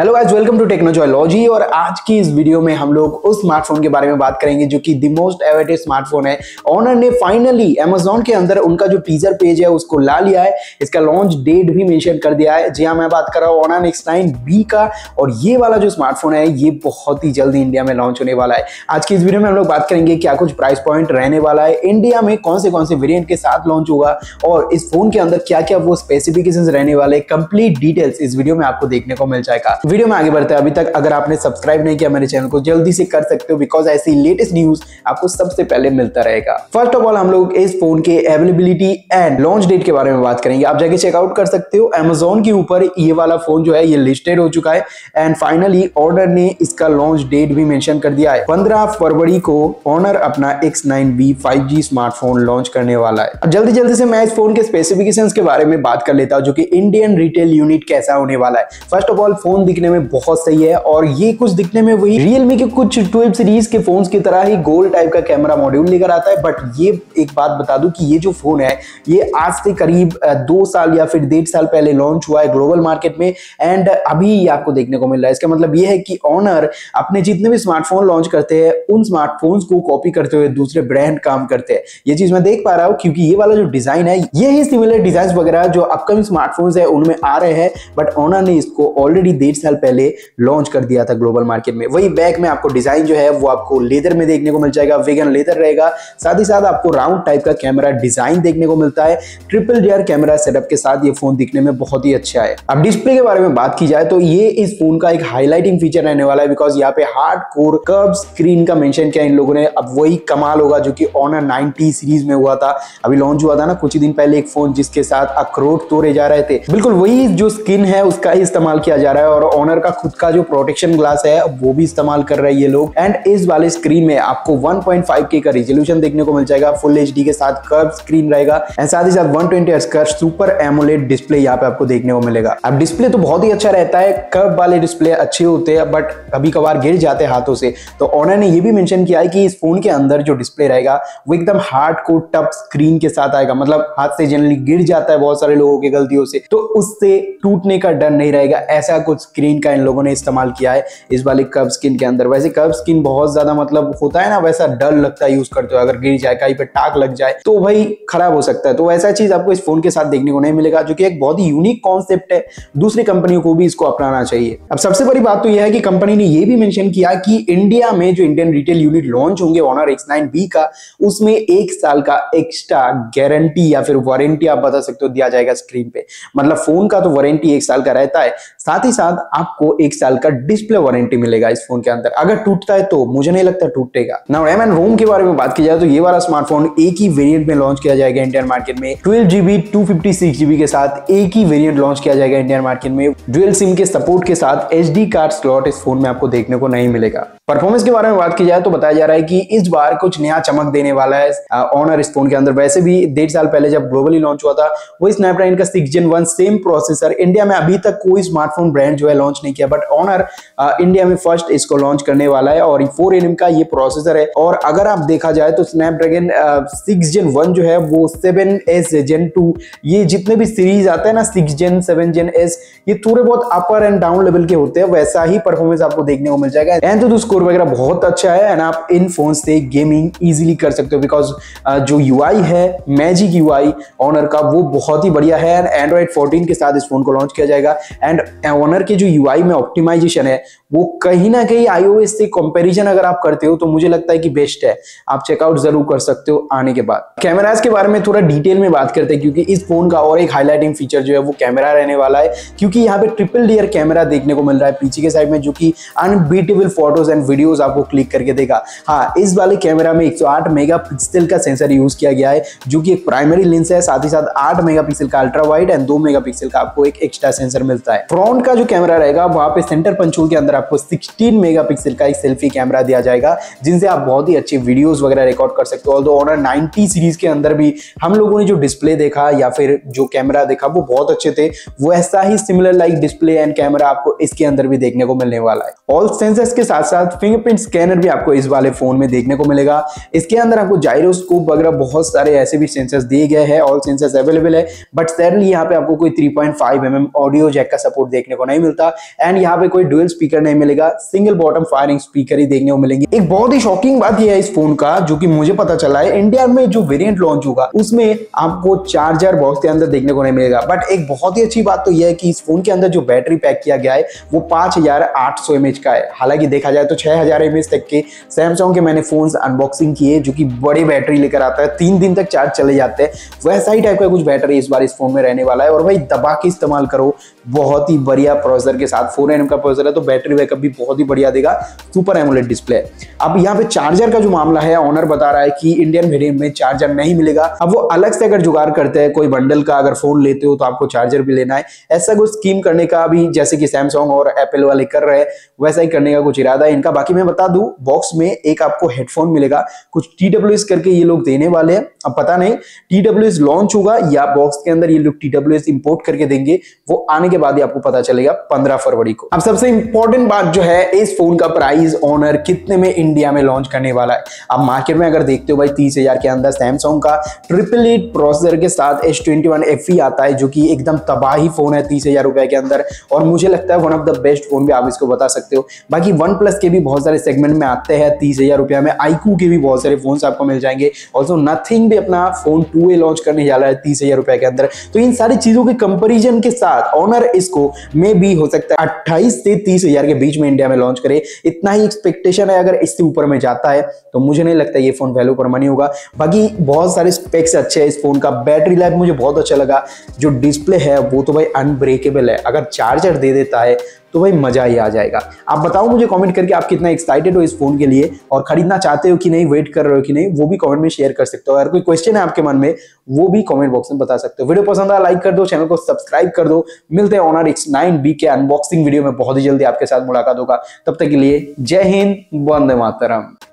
Hello guys, welcome to Technojoylogy. और आज की इस वीडियो में हम लोग उस स्मार्टफोन के बारे में बात करेंगे जो कि द मोस्ट अवेटेड स्मार्टफोन है। ऑनर ने फाइनली अमेजॉन के अंदर उनका जो टीजर पेज है उसको ला लिया है। इसका लॉन्च डेट भी मेंशन कर दिया है। जी हाँ, मैं बात कर रहा हूँ ऑनर X9b का। और ये वाला जो स्मार्टफोन है ये बहुत ही जल्दी इंडिया में लॉन्च होने वाला है। आज की इस वीडियो में हम लोग बात करेंगे क्या कुछ प्राइस पॉइंट रहने वाला है, इंडिया में कौन से वेरियंट के साथ लॉन्च होगा और इस फोन के अंदर क्या क्या वो स्पेसिफिकेशन रहने वाले, कंप्लीट डिटेल्स इस वीडियो में आपको देखने को मिल जाएगा। वीडियो में आगे बढ़ते हैं। अभी तक अगर आपने सब्सक्राइब नहीं किया मेरे चैनल को, जल्दी से कर सकते हो बिकॉज ऐसी लेटेस्ट न्यूज आपको सबसे पहले मिलता रहेगा। फर्स्ट ऑफ ऑल हम लोग इस फोन के अवेलेबिलिटी एंड लॉन्च डेट के बारे में बात करेंगे। आप जाके चेकआउट कर सकते हो अमेजोन के ऊपर, ये वाला फोन जो है ये लिस्टेड हो चुका है। एंड फाइनली ऑनर ने इसका लॉन्च डेट भी मेंशन कर दिया है। 15 फरवरी को ऑनर अपना X9b 5G स्मार्टफोन लॉन्च करने वाला है। अब जल्दी से मैं इस फोन के स्पेसिफिकेशन के बारे में बात कर लेता हूँ जो कि इंडियन रिटेल यूनिट कैसा होने वाला है। फर्स्ट ऑफ ऑल फोन दिखने में बहुत सही है और ये कुछ दिखने में वही Realme के कुछ 12 सीरीज के फोन्स की तरह ही गोल टाइप का कैमरा मॉड्यूल लेकर आता है। बट ये एक बात बता दूं कि ये जो फोन है ये आज से करीब 2 साल या फिर 1.5 साल पहले लॉन्च हुआ है ग्लोबल मार्केट में एंड अभी आपको देखने को मिल रहा है। इसका मतलब ये है कि ऑनर अपने जितने भी स्मार्टफोन लॉन्च करते हैं उन स्मार्टफोन को कॉपी करते हुए दूसरे ब्रांड काम करते हैं। ये चीज मैं देख पा रहा हूँ क्योंकि ये वाला जो डिजाइन है ये ही सिमिलर डिजाइन वगैरह जो अपकमिंग स्मार्टफोन है उनमें आ रहे हैं। बट ऑनर ने इसको ऑलरेडी 1.5 साल पहले लॉन्च कर दिया था ग्लोबल मार्केट में। वही बैक में आपको डिजाइन जो है वो आपको लेदर में देखने को मिल जाएगा, वेगन लेदर रहेगा। साथ ही साथ आपको राउंड टाइप का कैमरा डिजाइन देखने को मिलता है। ट्रिपल डियर कैमरा सेटअप के साथ ये फोन दिखने में बहुत ही अच्छा है। अब डिस्प्ले के बारे में बात की जाए तो ये इस फोन का एक हाईलाइटिंग फीचर रहने वाला है बिकॉज यहाँ पे हार्ड कोर कर्व स्क्रीन का मेंशन किया इन लोगों ने। अब वही कमाल होगा जो कि ऑनर 9T सीरीज में हुआ था। अभी लॉन्च हुआ था ना कुछ ही दिन पहले एक फोन जिसके साथ अखरोट तोड़े जा रहे थे, बिल्कुल वही जो स्किन है उसका ही इस्तेमाल किया जा रहा है। और ऑनर का खुद का जो प्रोटेक्शन ग्लास है वो भी इस्तेमाल कर रहे हैं ये लोग। एंड इस वाले स्क्रीन में आपको 1.5K का रिजोल्यूशन देखने को मिल जाएगा, फुल HD के साथ कर्व स्क्रीन रहेगा एंड साथ ही साथ 120Hz का सुपर एमोलेड डिस्प्ले यहाँ पे आपको देखने को मिलेगा। अब डिस्प्ले तो बहुत ही अच्छा रहता है, कर्व वाले डिस्प्ले अच्छे होते हैं बट कभी कभार गिर जाते हैं हाथों से। तो ऑनर ने यह भी मेंशन किया है कि इस फोन के अंदर जो डिस्प्ले रहेगा वो एकदम हार्ड कोर टच स्क्रीन के साथ आएगा। मतलब हाथ से जनरली गिर जाता है बहुत सारे लोगों की गलतियों से, तो उससे टूटने का डर नहीं रहेगा। ऐसा कुछ स्क्रीन का इन लोगों ने इस्तेमाल किया है इस वाली कर्व स्किन के अंदर। वैसे कर्व स्किन बहुत ज्यादा मतलब होता है ना, वैसा डर लगता है यूज करते हो, अगर गिर जाए कहीं पे टाक लग जाए तो भाई खराब हो सकता है। तो वैसा चीज आपको इस फोन के साथ देखने को नहीं मिलेगा जो कि एक बहुत ही यूनिक कॉन्सेप्ट है। दूसरी कंपनियों को भी इसको अपनाना चाहिए। अब सबसे बड़ी बात तो यह है कि कंपनी ने यह भी मेंशन किया कि इंडिया में जो इंडियन रिटेल यूनिट लॉन्च होंगे ऑनर X9b का, उसमें 1 साल का एक्स्ट्रा गारंटी या फिर वारंटी आप बता सकते हो दिया जाएगा स्क्रीन पे। मतलब फोन का तो वारंटी 1 साल का रहता है, साथ ही साथ आपको 1 साल का डिस्प्ले वारंटी मिलेगा इस फोन के अंदर। अगर टूटता है तो मुझे नहीं लगता टूटेगा। नाउ रैम एंड रोम के बारे में बात की जाए तो ये वाला स्मार्टफोन एक ही वेरिएंट में लॉन्च किया जाएगा इंडियन मार्केट में। 12GB 256GB के साथ एक ही वेरिएंट लॉन्च किया जाएगा इंडियन मार्केट में। ड्यूअल सिम के सपोर्ट के साथ SD कार्ड स्लॉट इस फोन में आपको देखने को नहीं मिलेगा। परफॉर्मेंस के बारे में बात की जाए तो बताया जा रहा है कि इस बार कुछ नया चमक देने वाला है ऑनर इस फोन के अंदर। वैसे भी 1.5 साल पहले जब ग्लोबली लॉन्च हुआ था वही स्नैपड्रैगन का 6 Gen 1 सेम प्रोसेसर। इंडिया में अभी तक कोई स्मार्टफोन ब्रांड जो है लॉन्च नहीं किया बट ऑनर इंडिया में फर्स्ट इसको लॉन्च करने वाला है। और 4nm का ये प्रोसेसर है। और अगर आप देखा जाए तो स्नैपड्रैगन 6 Gen 1 जो है वो 7S Gen 2 ये जितने भी सीरीज आते हैं ना 6 Gen 7 Gen S ये थोड़े बहुत अपर एंड डाउन लेवल के होते हैं, वैसा ही परफॉर्मेंस आपको देखने को मिल जाएगा। एंड तो स्कोर वगैरह बहुत अच्छा है एंड आप इन फोन से गेमिंग इजीली कर सकते हो बिकॉज जो UI है मैजिक UI ऑनर का वो बहुत ही बढ़िया है। एंड एंड्रॉइड 14 के साथ इस फोन को लॉन्च किया जाएगा। एंड ऑनर के जो UI में ऑप्टिमाइजेशन है वो कहीं ना कहीं iOS से कंपैरिजन अगर आप करते हो तो मुझे लगता है कि बेस्ट है। आप चेकआउट जरूर कर सकते हो आने के बाद। कैमराज के बारे में थोड़ा डिटेल में बात करते हैं क्योंकि इस फोन का और एक हाईलाइटिंग फीचर जो है वो कैमरा रहने वाला है। क्योंकि यहाँ पे ट्रिपल डियर कैमरा देखने को मिल रहा है पीछे के साइड में जो कि अनबीटेबल फोटोज एंड वीडियोस आपको क्लिक करके देगा। हाँ, इस वाले कैमरा में 108 मेगापिक्सल का सेंसर यूज किया गया है जो कि एक प्राइमरी लेंस है। साथ ही साथ 8 मेगापिक्सल का अल्ट्रा वाइड एंड 2 मेगापिक्सल का आपको एक एक्स्ट्रा सेंसर मिलता है। फ्रंट का जो कैमरा रहेगा वहां पे सेंटर पंचोल के अंदर आपको 16 मेगापिक्सल का एक सेल्फी कैमरा दिया जाएगा जिनसे आप बहुत ही अच्छे वीडियोस वगैरह रिकॉर्ड कर सकते हो। ऑल्दो ऑनर 9T सीरीज के अंदर भी हम लोगों ने जो डिस्प्ले देखा या फिर जो कैमरा देखा वो बहुत अच्छे थे, वैसा ही similar like display and camera आपको इसके अंदर भी देखने को मिलने वाला है। ऑल सेंसर्स के साथ साथ फिंगरप्रिंट स्कैनर भी आपको इस वाले फोन में देखने को मिलेगा। इसके अंदर आपको जायरोस्कोप वगैरह बहुत सारे ऐसे भी सेंसर्स दिए गए हैं, ऑल सेंसर्स अवेलेबल है। बट सैडली यहाँ पे आपको कोई 3.5mm ऑडियो जैक का सपोर्ट देखने को नहीं मिलता। सकता। एंड यहाँ पे कोई डुअल स्पीकर नहीं मिलेगा, सिंगल बॉटम फायरिंग स्पीकर ही देखने को मिलेंगे। एक बहुत ही शॉकिंग बात यह है इस फोन का, जो कि मुझे पता चला है इंडिया में जो वेरिएंट लॉन्च होगा उसमें आपको चार्जर बॉक्स के अंदर देखने को नहीं मिलेगा। बट एक बहुत ही अच्छी बात तो यह है कि इस फोन के अंदर जो बैटरी पैक किया गया है वो 5800 mAh का है। हालांकि देखा जाए तो 6000 mAh तक के सैमसंग के मैंने फोन अनबॉक्सिंग किए जो कि बड़ी बैटरी लेकर आता है, 3 दिन तक चार्ज चले जाते हैं। वैसा ही टाइप का कुछ बैटरी इस बार इस फोन में रहने वाला है। और भाई दबा के इस्तेमाल करो, बहुत ही बढ़िया प्रोसेसर के साथ 4nm का प्रोसेसर है तो बैटरी बैकअप भी बहुत ही बढ़िया देगा, सुपर एमोलेड डिस्प्ले। अब यहाँ पे चार्जर का जो मामला है, ऑनर बता रहा है कि इंडियन वेरिएंट में चार्जर नहीं मिलेगा। अब वो अलग से अगर जुगाड़ करते हैं, कोई बंडल का अगर फोन लेते हो तो आपको चार्जर भी लेना है, ऐसा कुछ स्कीम करने का भी जैसे कि सैमसंग और एप्पल वाले कर रहे हैं वैसा ही करने का कुछ इरादा है इनका। बाकी मैं बता दूं बॉक्स में एक आपको हेडफोन मिलेगा, कुछ TWS करके ये लोग देने वाले हैं। अब पता नहीं TWS लॉन्च होगा या बॉक्स के अंदर ये लोग TWS इंपोर्ट करके देंगे, वो आने के बाद ही आपको पता चलेगा 15 फरवरी को। अब सबसे इंपॉर्टेंट बात जो है, इस फोन का प्राइस ऑनर कितने में इंडिया में लॉन्च करने वाला है। अब मार्केट में अगर देखते हो भाई 30,000 के अंदर सैमसंग का ट्रिपल 8 प्रोसेसर के साथ S21 FE आता है, जो कि एकदम तबाही फोन है 30,000 रुपए के अंदर, और मुझे लगता है one of the best phone भी आप इसको बता सकते हो। बाकी वन प्लस के भी बहुत सारे सेगमेंट में आते हैं 30,000 रुपया में, आईक्यू के भी बहुत सारे फोन आपको मिल जाएंगे। ऑल्सो नथिंग भी अपना फोन 2A लॉन्च करने जा रहा है 30,000 रुपए के अंदर। तो इन सारी चीजों के कंपेरिजन के साथ ऑनर इसको मे भी हो सकता है 28 से 30,000 के बीच में इंडिया में लॉन्च करे, इतना ही एक्सपेक्टेशन है। अगर इससे ऊपर में जाता है तो मुझे नहीं लगता ये फोन वैल्यू पर मनी होगा। बाकी बहुत सारे स्पेक्स अच्छे हैं इस फोन का, बैटरी लाइफ मुझे बहुत अच्छा लगा, जो डिस्प्ले है वो तो भाई अनब्रेकेबल है, अगर चार्जर दे देता है तो भाई मजा ही आ जाएगा। आप बताओ मुझे कमेंट करके आप कितना एक्साइटेड हो इस फोन के लिए, और खरीदना चाहते हो कि नहीं, वेट कर रहे हो कि नहीं, वो भी कमेंट में शेयर कर सकते हो। अगर कोई क्वेश्चन है आपके मन में वो भी कमेंट बॉक्स में बता सकते हो। वीडियो पसंद आया लाइक कर दो, चैनल को सब्सक्राइब कर दो। मिलते हैं ऑनर X9b के अनबॉक्सिंग वीडियो में बहुत ही जल्दी आपके साथ मुलाकात होगा। तब तक के लिए जय हिंद, वंदे मातरम।